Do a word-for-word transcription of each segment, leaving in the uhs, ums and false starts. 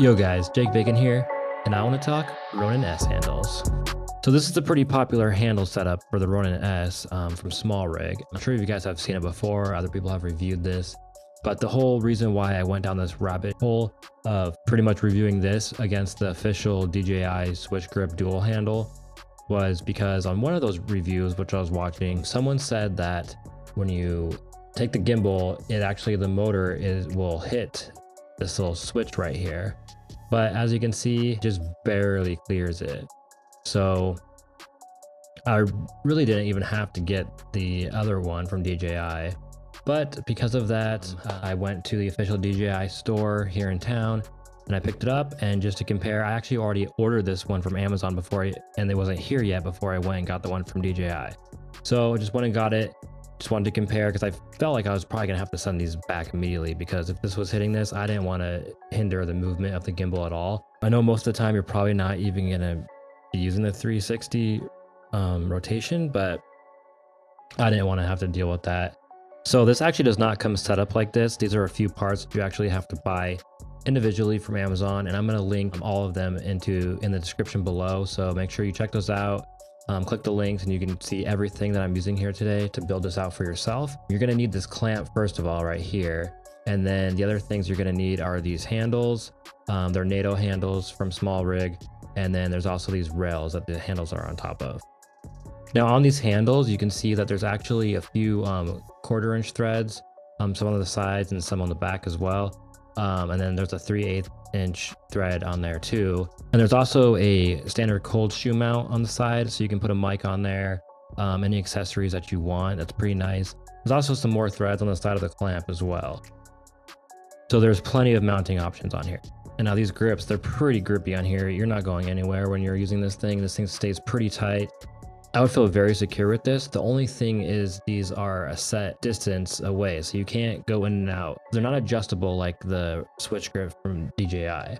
Yo guys, Jake Bacon here, and I want to talk Ronin-S handles. So this is a pretty popular handle setup for the Ronin-S um, from SmallRig. I'm sure you guys have seen it before, other people have reviewed this, but the whole reason why I went down this rabbit hole of pretty much reviewing this against the official D J I Switch Grip dual handle was because on one of those reviews which I was watching, someone said that when you take the gimbal, it actually, the motor is will hit this little switch right here, but as you can see, just barely clears it. So I really didn't even have to get the other one from D J I, but because of that, I went to the official D J I store here in town and I picked it up. And just to compare, I actually already ordered this one from Amazon before I, and it wasn't here yet before I went and got the one from D J I. So I just went and got it. Just wanted to compare because I felt like I was probably gonna have to send these back immediately, because if this was hitting this, I didn't want to hinder the movement of the gimbal at all. I know most of the time you're probably not even gonna be using the three sixty um, rotation, but I didn't want to have to deal with that. So this actually does not come set up like this. These are a few parts you actually have to buy individually from Amazon, and I'm gonna link all of them into in the description below. So make sure you check those out. Um, click the links and you can see everything that I'm using here today to build this out for yourself. You're going to need this clamp first of all right here, and then the other things you're going to need are these handles. Um, they're NATO handles from SmallRig, and then there's also these rails that the handles are on top of. Now on these handles you can see that there's actually a few um, quarter inch threads, um, some on the sides and some on the back as well. Um, and then there's a three eighths inch thread on there too, and there's also a standard cold shoe mount on the side, so you can put a mic on there, um, any accessories that you want. That's pretty nice. There's also some more threads on the side of the clamp as well, so there's plenty of mounting options on here. And now these grips, they're pretty grippy on here. You're not going anywhere when you're using this thing. This thing stays pretty tight. I would feel very secure with this. The only thing is these are a set distance away, so you can't go in and out. They're not adjustable like the Switch Grip from D J I,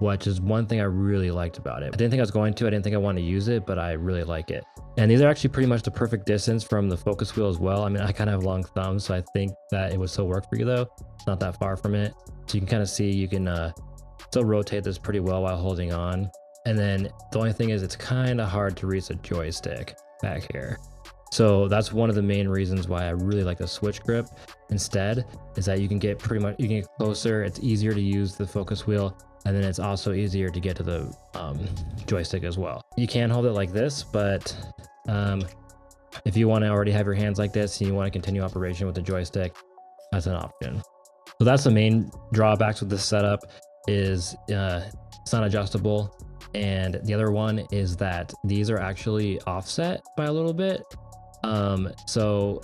which is one thing I really liked about it. I didn't think I was going to, I didn't think I wanted to use it, but I really like it. And these are actually pretty much the perfect distance from the focus wheel as well. I mean, I kind of have long thumbs, so I think that it would still work for you though. It's not that far from it. So you can kind of see, you can uh, still rotate this pretty well while holding on. And then the only thing is it's kind of hard to reach a joystick back here. So that's one of the main reasons why I really like the Switch Grip instead, is that you can get pretty much, you can get closer. It's easier to use the focus wheel, and then it's also easier to get to the um, joystick as well. You can hold it like this, but um, if you want to already have your hands like this and you want to continue operation with the joystick, that's an option. So that's the main drawbacks with this setup, is uh, it's not adjustable. And the other one is that these are actually offset by a little bit. Um, so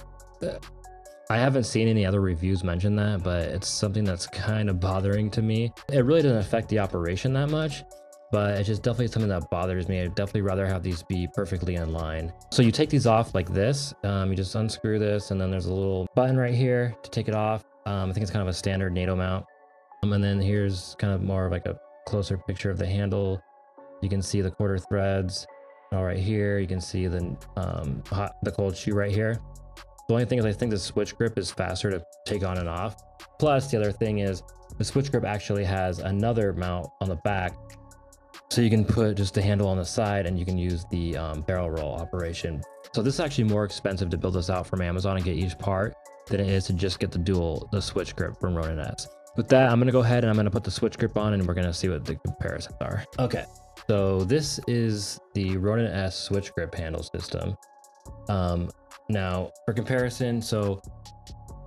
I haven't seen any other reviews mention that, but it's something that's kind of bothering to me. It really doesn't affect the operation that much, but it's just definitely something that bothers me. I'd definitely rather have these be perfectly in line. So you take these off like this. Um, you just unscrew this, and then there's a little button right here to take it off. Um, I think it's kind of a standard NATO mount. Um, and then here's kind of more of like a closer picture of the handle. You can see the quarter threads all right here. You can see the um, hot, the cold shoe right here. The only thing is I think the Switch Grip is faster to take on and off. Plus the other thing is the Switch Grip actually has another mount on the back, so you can put just the handle on the side and you can use the um, barrel roll operation. So this is actually more expensive to build this out from Amazon and get each part than it is to just get the dual, the Switch Grip from Ronin-S. With that, I'm gonna go ahead and I'm gonna put the Switch Grip on and we're gonna see what the comparisons are. Okay. So this is the Ronin-S Switch Grip handle system. Um, now for comparison, so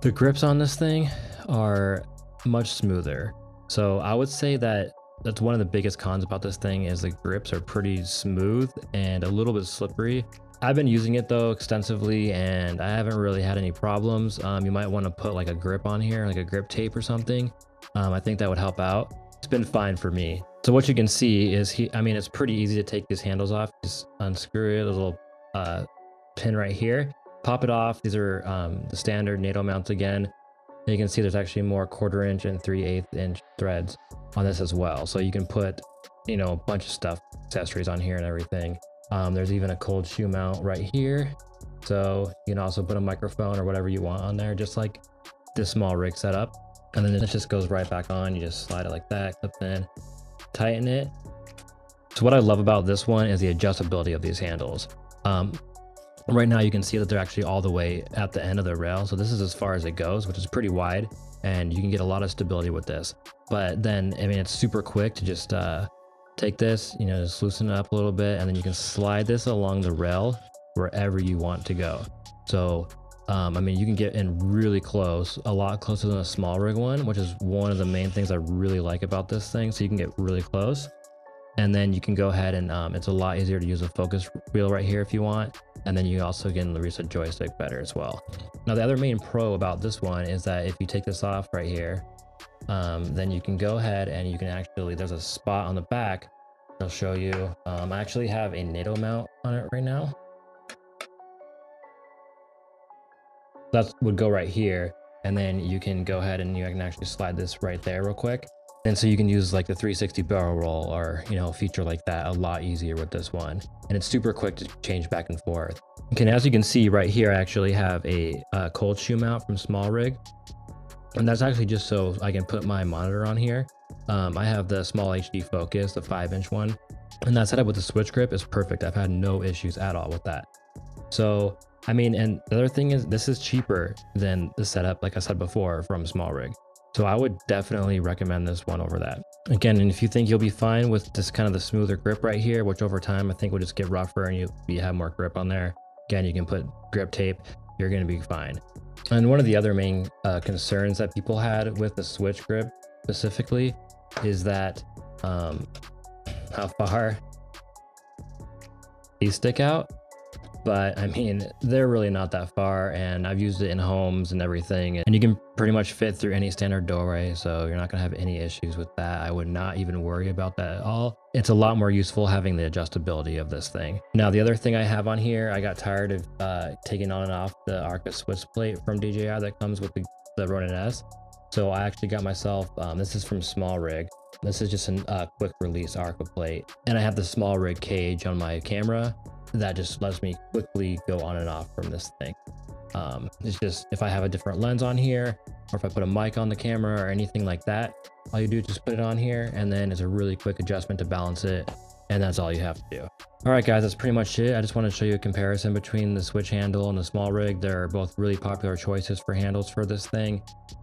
the grips on this thing are much smoother. So I would say that that's one of the biggest cons about this thing, is the grips are pretty smooth and a little bit slippery. I've been using it though extensively and I haven't really had any problems. Um, you might want to put like a grip on here, like a grip tape or something. Um, I think that would help out. It's been fine for me. So what you can see is, he, I mean, it's pretty easy to take these handles off. Just unscrew it, a little uh, pin right here, pop it off. These are um, the standard NATO mounts again. And you can see there's actually more quarter inch and three eighths inch threads on this as well. So you can put, you know, a bunch of stuff, accessories on here and everything. Um, there's even a cold shoe mount right here. So you can also put a microphone or whatever you want on there, just like this SmallRig setup. And then it just goes right back on. You just slide it like that, clip in. tighten it. So what I love about this one is the adjustability of these handles. Um, right now you can see that they're actually all the way at the end of the rail. So this is as far as it goes, which is pretty wide, and you can get a lot of stability with this. But then, I mean, it's super quick to just uh, take this, you know, just loosen it up a little bit, and then you can slide this along the rail wherever you want to go. So, um, I mean, you can get in really close, a lot closer than a SmallRig one, which is one of the main things I really like about this thing. So you can get really close. And then you can go ahead and um, it's a lot easier to use a focus wheel right here if you want. And then you also get in the reset joystick better as well. Now, the other main pro about this one is that if you take this off right here, um, then you can go ahead and you can actually, there's a spot on the back. I'll show you. Um, I actually have a NATO mount on it right now. That would go right here. And then you can go ahead and you can actually slide this right there real quick. And so you can use like the three sixty barrel roll or, you know, a feature like that a lot easier with this one. And it's super quick to change back and forth. Okay, as you can see right here, I actually have a, a cold shoe mount from SmallRig. And that's actually just so I can put my monitor on here. Um, I have the SmallHD Focus, the five inch one. And that setup with the Switch Grip is perfect. I've had no issues at all with that. So, I mean, and the other thing is this is cheaper than the setup, like I said before, from SmallRig. So I would definitely recommend this one over that. Again, and if you think you'll be fine with just kind of the smoother grip right here, which over time I think will just get rougher and you, you have more grip on there. Again, you can put grip tape, you're gonna be fine. And one of the other main uh, concerns that people had with the Switch Grip specifically is that um, how far these stick out. But I mean, they're really not that far, and I've used it in homes and everything, and you can pretty much fit through any standard doorway, so you're not gonna have any issues with that. I would not even worry about that at all. It's a lot more useful having the adjustability of this thing. Now, the other thing I have on here, I got tired of uh, taking on and off the Arca Swiss plate from D J I that comes with the, the Ronin-S. So I actually got myself, um, this is from SmallRig. This is just a uh, quick release Arca plate. And I have the SmallRig cage on my camera. That just lets me quickly go on and off from this thing. Um, it's just, if I have a different lens on here, or if I put a mic on the camera or anything like that, all you do is just put it on here, and then it's a really quick adjustment to balance it. And that's all you have to do. All right, guys, that's pretty much it. I just want to show you a comparison between the Switch handle and the SmallRig. They're both really popular choices for handles for this thing.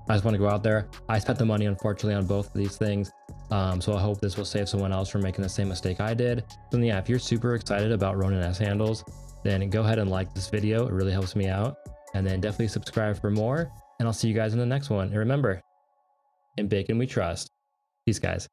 I just want to go out there. I spent the money, unfortunately, on both of these things. Um, so I hope this will save someone else from making the same mistake I did. And yeah, if you're super excited about Ronin-S handles, then go ahead and like this video. It really helps me out. And then definitely subscribe for more. And I'll see you guys in the next one. And remember, in bacon we trust. Peace, guys.